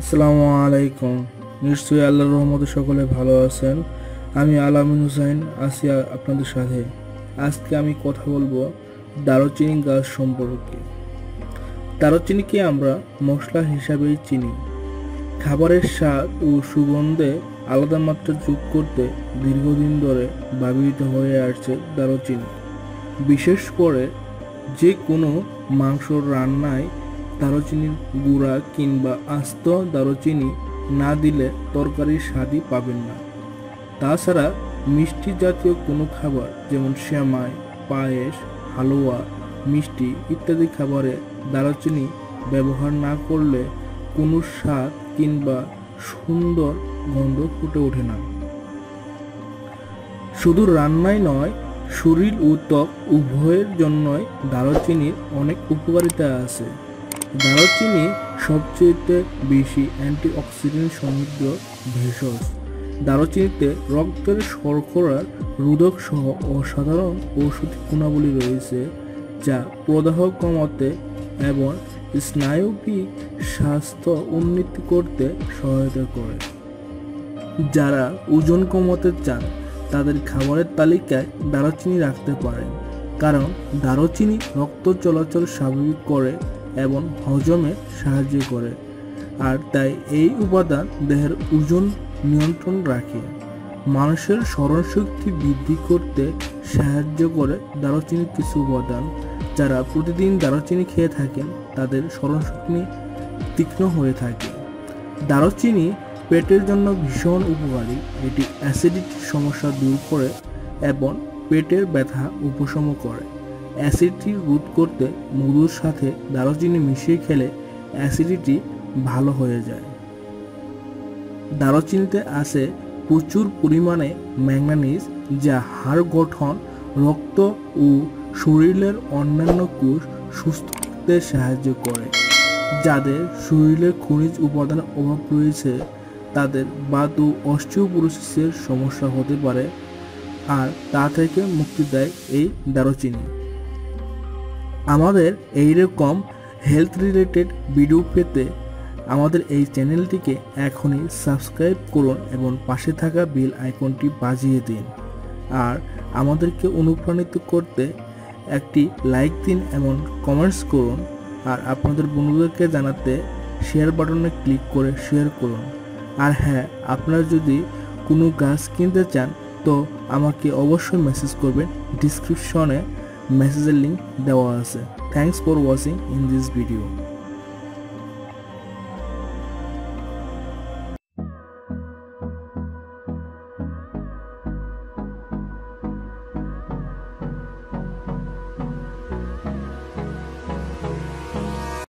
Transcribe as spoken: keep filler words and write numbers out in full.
আসসালামু আলাইকুম। নিশ্চয়ই আল্লাহর রহমতে সকলে ভালো আছেন। আমি আলামিন হোসেন আছি আপনাদের সাথে। আজকে আমি কথা বলবো দারুচিনি গাছ সম্পর্কে। দারুচিনিকে আমরা মশলা হিসাবেই চিনি। খাবারের স্বাদ ও সুগন্ধে আলাদা মাত্রা যোগ করতে দীর্ঘদিন ধরে ব্যবহৃত হয়ে আসছে দারুচিনি। বিশেষ করে যে কোনো মাংস রান্নায় দারুচিনির গুঁড়া কিংবা আস্ত দারুচিনি না দিলে তরকারির স্বাদই পাবেন না। তাছাড়া মিষ্টি জাতীয় কোনো খাবার যেমন সেমাই, পায়েস, হালুয়া, মিষ্টি ইত্যাদি খাবারে দারুচিনি ব্যবহার না করলে কোনো স্বাদ কিংবা সুন্দর গন্ধ ফুটে ওঠে না। শুধু রান্নায় নয়, শরীর ও ত্বক উভয়ের জন্যই দারুচিনির অনেক উপকারিতা আছে। দারুচিনি সবচেয়ে বেশি অ্যান্টিঅক্সিডেন্ট সমৃদ্ধ ভেষজ। দারুচিনিতে রক্তের শর্করার রোধক সহ অসাধারণ ঔষধি গুণাবলী রয়েছে, যা প্রদাহ কমাতে এবং স্নায়বিক স্বাস্থ্য উন্নতি করতে সহায়তা করে। যারা ওজন কমাতে চান তাদের খাবারের তালিকায় দারুচিনি রাখতে পারেন, কারণ দারুচিনি রক্ত চলাচল স্বাভাবিক করে এবং হজমে সাহায্য করে, আর তাই এই উপাদান দেহের ওজন নিয়ন্ত্রণ রাখে। মানুষের স্মরণশক্তি বৃদ্ধি করতে সাহায্য করে দারুচিনির কিছু উপাদান। যারা প্রতিদিন দারুচিনি খেয়ে থাকেন তাদের স্মরণশক্তি তীক্ষ্ণ হয়ে থাকে। দারুচিনি পেটের জন্য ভীষণ উপকারী। এটি অ্যাসিডিটি সমস্যা দূর করে এবং পেটের ব্যথা উপশম করে। অ্যাসিডিটি রোধ করতে মধুর সাথে দারুচিনি মিশিয়ে খেলে অ্যাসিডিটি ভালো হয়ে যায়। দারুচিনিতে আছে প্রচুর পরিমাণে ম্যাগনেসিয়াম, যা হাড় গঠন, রক্ত ও শরীরের অন্যান্য কোষ সুস্থ রাখতে সাহায্য করে। যাদের শরীরে খনিজ উপাদানের অভাব রয়েছে তাদের বাত ও অস্টিওপোরোসিসের সমস্যা হতে পারে, আর তা থেকে মুক্তি দেয় এই দারুচিনি। আমাদের এইরকম হেলথ রিলেটেড ভিডিও পেতে আমাদের এই চ্যানেলটিকে এখনই সাবস্ক্রাইব করুন এবং পাশে থাকা বেল আইকনটি বাজিয়ে দিন, আর আমাদেরকে অনুপ্রাণিত করতে একটি লাইক দিন এবং কমেন্টস করুন, আর আপনাদের বন্ধুদেরকে জানাতে শেয়ার বাটনে ক্লিক করে শেয়ার করুন। আর হ্যাঁ, আপনারা যদি কোনো গাছ কিনতে চান তো আমাকে অবশ্যই মেসেজ করবেন। ডিসক্রিপশনে মেসেজের লিঙ্ক দেওয়া আছে। Thanks for watching in this video.